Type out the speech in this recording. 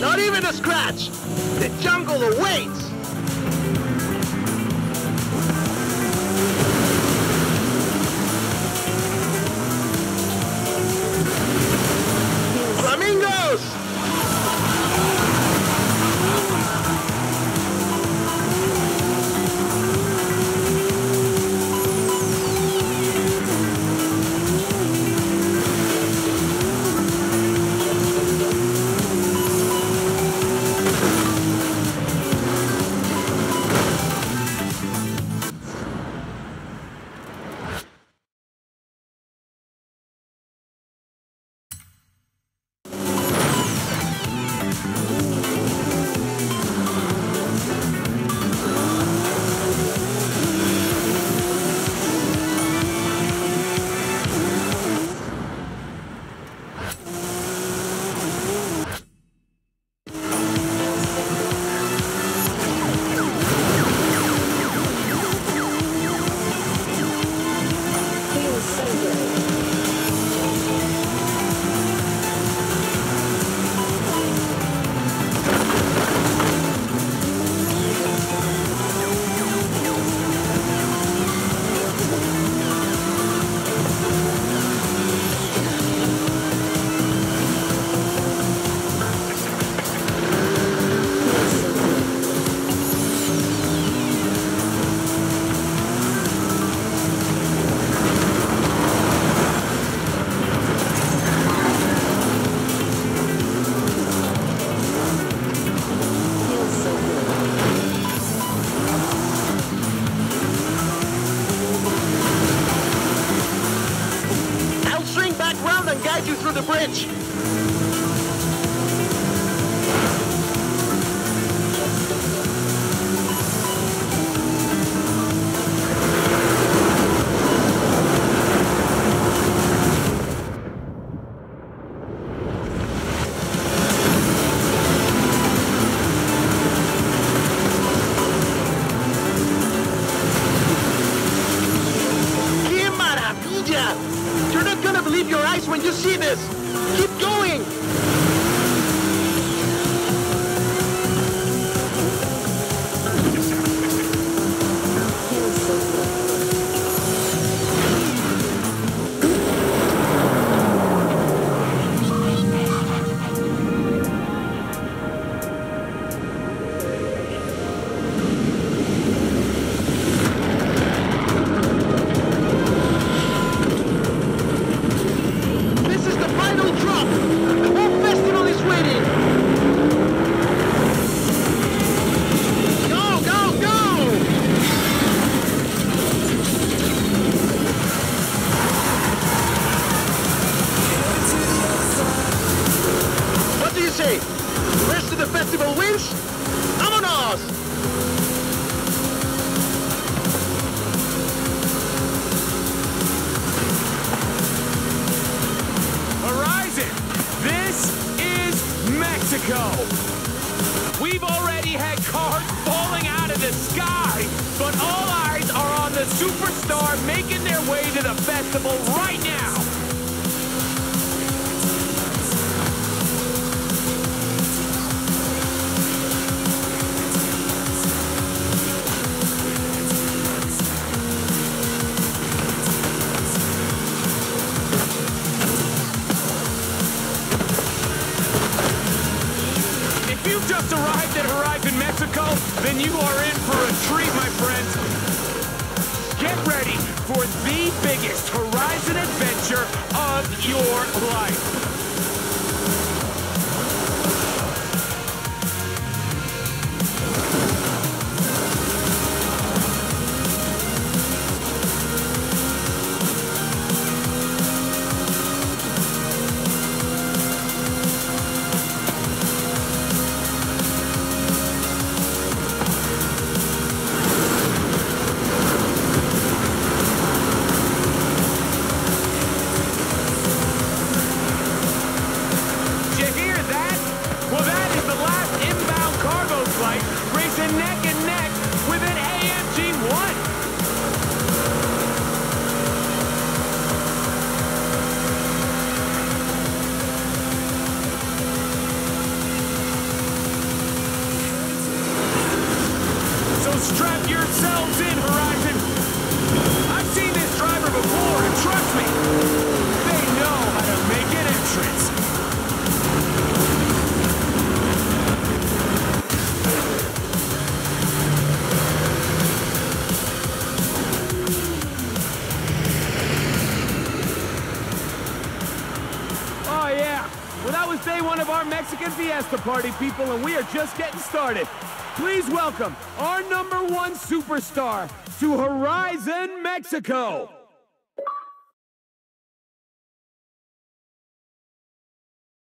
Not even a scratch. The jungle awaits. Flamingos! You through the bridge. ¡Qué maravilla! You're not gonna believe your eyes when you see this! Keep going! The rest of the festival wins. Vámonos! Horizon, this is Mexico. We've already had cars falling out of the sky, but all eyes are on the superstar making their way to the festival right now. Just arrived at Horizon Mexico, then you are in for a treat, my friends. Get ready for the biggest Horizon adventure of your life. Just strap yourselves in, Horizon. I've seen this driver before, and trust me, they know how to make an entrance. Oh, yeah. Well, that was day one of our Mexican Fiesta party, people, and we are just getting started. Please welcome our number 1 superstar to Horizon Mexico.